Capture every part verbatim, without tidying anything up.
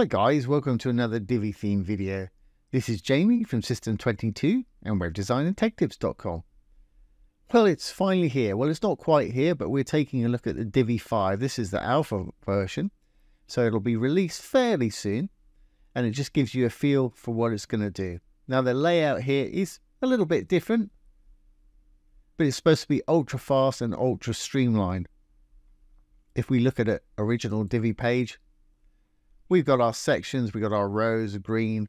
Hi guys, welcome to another Divi theme video. This is Jamie from system twenty-two and web design and tech tips dot com. Well, it's finally here. Well, it's not quite here, but we're taking a look at the Divi five. This is the alpha version, so it'll be released fairly soon, and it just gives you a feel for what it's going to do. Now, the layout here is a little bit different, but it's supposed to be ultra fast and ultra streamlined. If we look at an original Divi page, we've got our sections, we've got our rows green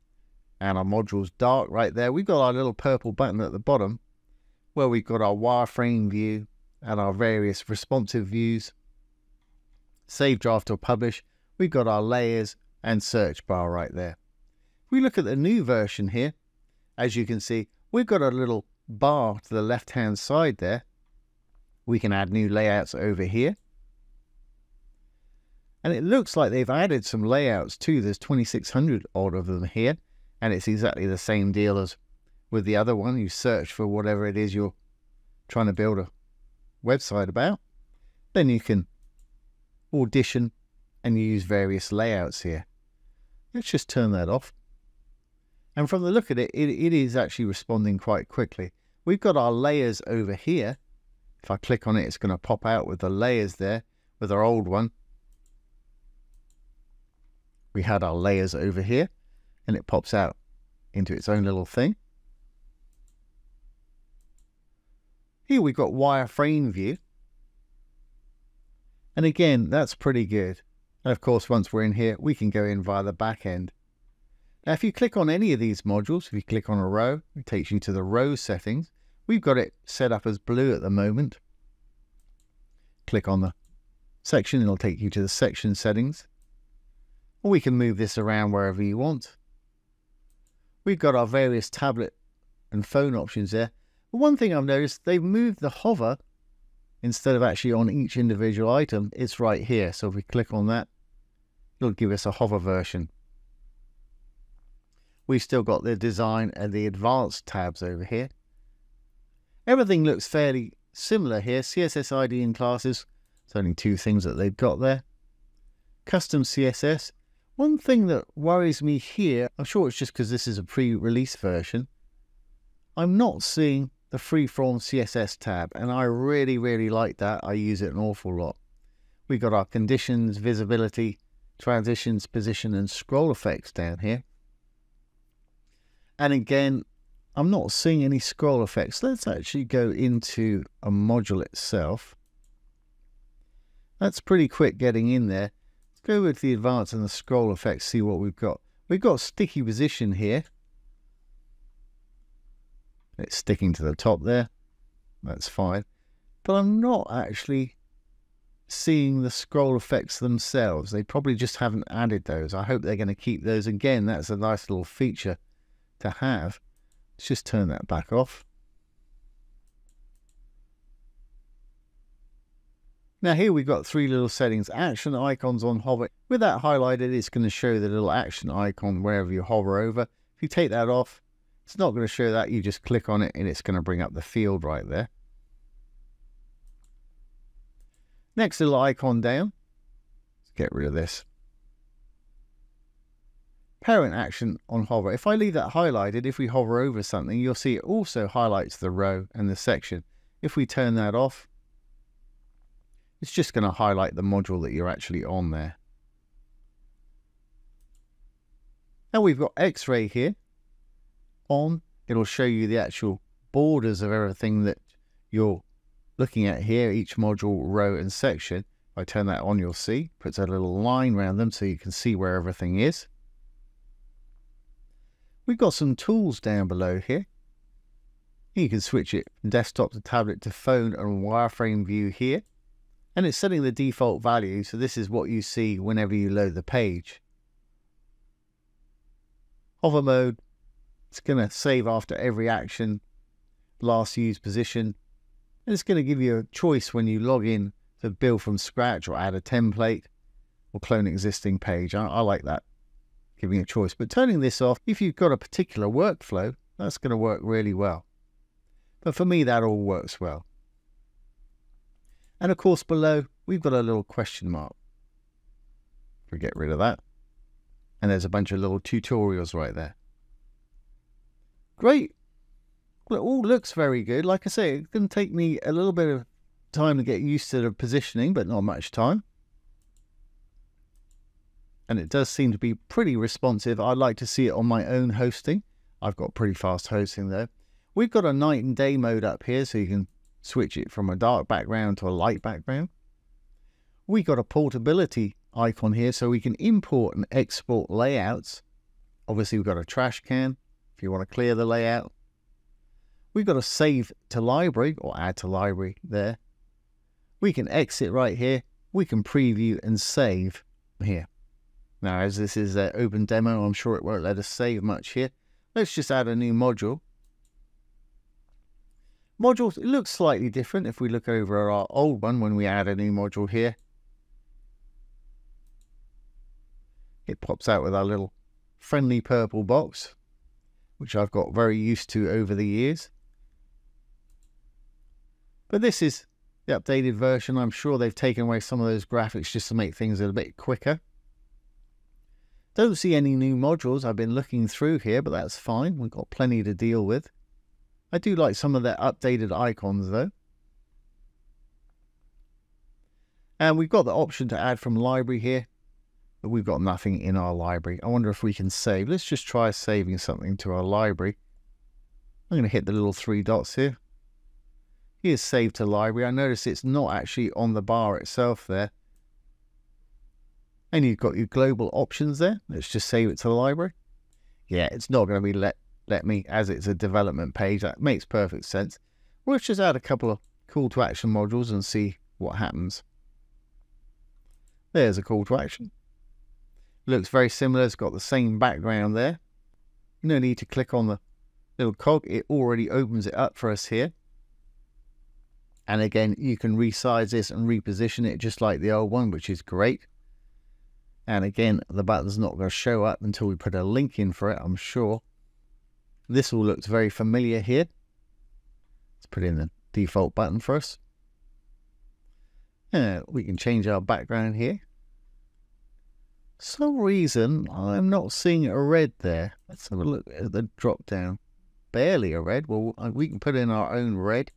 and our modules dark right there. We've got our little purple button at the bottom where we've got our wireframe view and our various responsive views. Save draft or publish. We've got our layers and search bar right there. If we look at the new version here, as you can see, we've got a little bar to the left-hand side there. We can add new layouts over here. And it looks like they've added some layouts too. There's twenty-six hundred odd of them here. And it's exactly the same deal as with the other one. You search for whatever it is you're trying to build a website about. Then you can audition and use various layouts here. Let's just turn that off. And from the look at it, it, it is actually responding quite quickly. We've got our layers over here. If I click on it, it's going to pop out with the layers there, with our old one. We had our layers over here, and it pops out into its own little thing. Here we've got wireframe view. And again, that's pretty good. And of course, once we're in here, we can go in via the back end. Now, if you click on any of these modules, if you click on a row, it takes you to the row settings. We've got it set up as blue at the moment. Click on the section, it'll take you to the section settings. Or we can move this around wherever you want. We've got our various tablet and phone options there. But one thing I've noticed, they've moved the hover instead of actually on each individual item. It's right here. So if we click on that, it'll give us a hover version. We've still got the design and the advanced tabs over here. Everything looks fairly similar here. C S S I D and classes. It's only two things that they've got there. Custom C S S. One thing that worries me here, I'm sure it's just because this is a pre-release version, I'm not seeing the freeform C S S tab, and I really, really like that. I use it an awful lot. We've got our conditions, visibility, transitions, position, and scroll effects down here. And again, I'm not seeing any scroll effects. Let's actually go into a module itself. That's pretty quick getting in there. Go with the advanced and the scroll effects, see what we've got. We've got sticky position here. It's sticking to the top there. That's fine. But I'm not actually seeing the scroll effects themselves. They probably just haven't added those. I hope they're going to keep those. Again, that's a nice little feature to have. Let's just turn that back off. Now here we've got three little settings, action icons on hover. With that highlighted, it's going to show the little action icon wherever you hover over. If you take that off, it's not going to show that. You just click on it and it's going to bring up the field right there. Next little icon down. Let's get rid of this. Parent action on hover. If I leave that highlighted, if we hover over something, you'll see it also highlights the row and the section. If we turn that off, it's just going to highlight the module that you're actually on there. Now we've got X-ray here on. It'll show you the actual borders of everything that you're looking at here, each module, row and section. If I turn that on, you'll see. Puts a little line around them so you can see where everything is. We've got some tools down below here. You can switch it from desktop to tablet to phone and wireframe view here. And it's setting the default value, so this is what you see whenever you load the page. Hover mode, it's going to save after every action, last used position, and it's going to give you a choice when you log in to build from scratch or add a template or clone an existing page. I, I like that, giving a choice. But turning this off, if you've got a particular workflow, that's going to work really well. But for me, that all works well. And of course, below, we've got a little question mark. We get rid of that. And there's a bunch of little tutorials right there. Great. Well, it all looks very good. Like I say, it's going to take me a little bit of time to get used to the positioning, but not much time. And it does seem to be pretty responsive. I'd like to see it on my own hosting. I've got pretty fast hosting though. We've got a night and day mode up here, so you can switch it from a dark background to a light background. We got a portability icon here, so we can import and export layouts. Obviously, we've got a trash can if you want to clear the layout. We've got a save to library or add to library there. We can exit right here. We can preview and save here. Now, as this is an open demo, I'm sure it won't let us save much here. Let's just add a new module. Modules, it looks slightly different if we look over our old one when we add a new module here. It pops out with our little friendly purple box, which I've got very used to over the years. But this is the updated version. I'm sure they've taken away some of those graphics just to make things a little bit quicker. Don't see any new modules. I've been looking through here, but that's fine. We've got plenty to deal with. I do like some of their updated icons though. And we've got the option to add from library here, but we've got nothing in our library. I wonder if we can save. Let's just try saving something to our library. I'm going to hit the little three dots here. Here's save to library. I notice it's not actually on the bar itself there. And you've got your global options there. Let's just save it to the library. Yeah, it's not going to be let Let me, as it's a development page. That makes perfect sense. We'll just add a couple of call to action modules and see what happens. There's a call to action. Looks very similar. It's got the same background there. No need to click on the little cog. It already opens it up for us here. And again, you can resize this and reposition it just like the old one, which is great. And again, the button's not going to show up until we put a link in for it, I'm sure. This all looks very familiar here. Let's put in the default button for us. And we can change our background here. For some reason, I'm not seeing a red there. Let's have a look at the drop down. Barely a red. Well, we can put in our own red.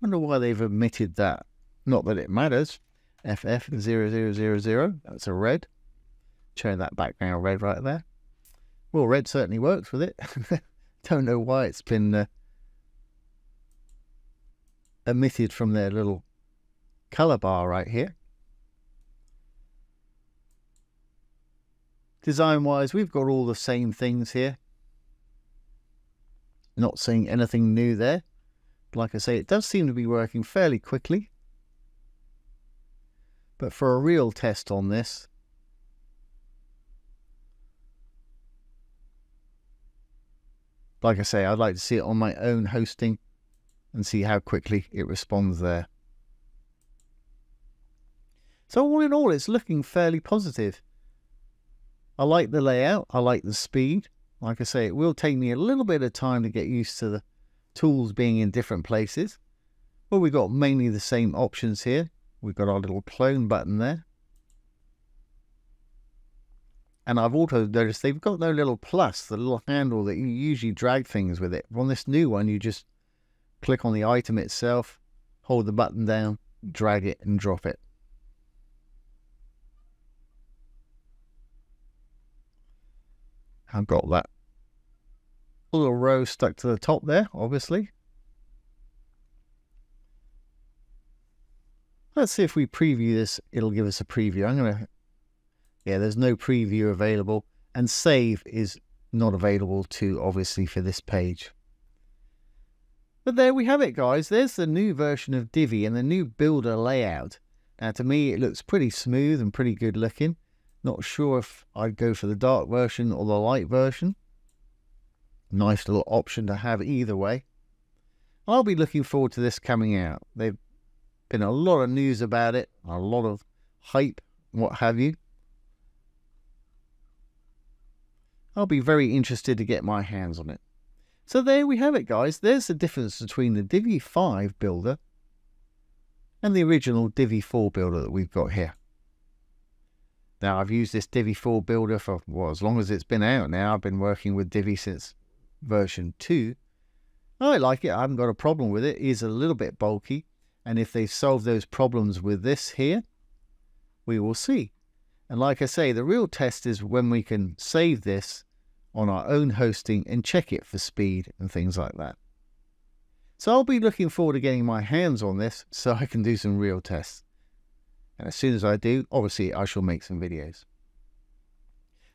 Wonder why they've omitted that. Not that it matters. F F zero zero zero zero. That's a red. Show that background red right there. Well, red certainly works with it. Don't know why it's been uh, omitted from their little color bar right here. Design wise, we've got all the same things here. Not seeing anything new there. Like I say, it does seem to be working fairly quickly. But for a real test on this, like I say, I'd like to see it on my own hosting and see how quickly it responds there. So all in all, it's looking fairly positive. I like the layout. I like the speed. Like I say, it will take me a little bit of time to get used to the tools being in different places. But we've got mainly the same options here. We've got our little clone button there. And I've also noticed they've got no little plus, the little handle that you usually drag things with it. On this new one, you just click on the item itself, hold the button down, drag it and drop it. I've got that little row stuck to the top there, obviously. Let's see if we preview this. It'll give us a preview. I'm going to... Yeah, there's no preview available, and save is not available too, obviously, for this page. But there we have it, guys. There's the new version of Divi and the new builder layout. Now, to me, it looks pretty smooth and pretty good looking. Not sure if I'd go for the dark version or the light version. Nice little option to have either way. I'll be looking forward to this coming out. There's been a lot of news about it, a lot of hype, what have you. I'll be very interested to get my hands on it. So there we have it, guys. There's the difference between the Divi five builder and the original Divi four builder that we've got here. Now, I've used this Divi four builder for, well, as long as it's been out now. I've been working with Divi since version two. I like it. I haven't got a problem with it. It is a little bit bulky. And if they solve those problems with this here, we will see. And like I say, the real test is when we can save this on our own hosting and check it for speed and things like that. So I'll be looking forward to getting my hands on this so I can do some real tests. And as soon as I do, obviously I shall make some videos.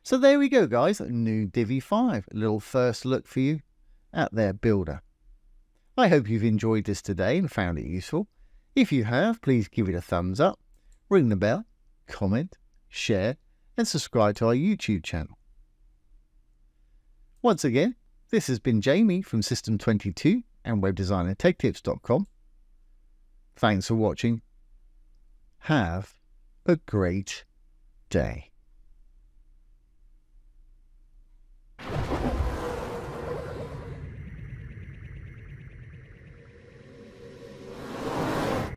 So there we go, guys. New Divi five. A little first look for you at their builder. I hope you've enjoyed this today and found it useful. If you have, please give it a thumbs up, ring the bell, comment, share, and subscribe to our YouTube channel. Once again, this has been Jamie from system twenty-two and web designer tech tips dot com. Thanks for watching. Have a great day.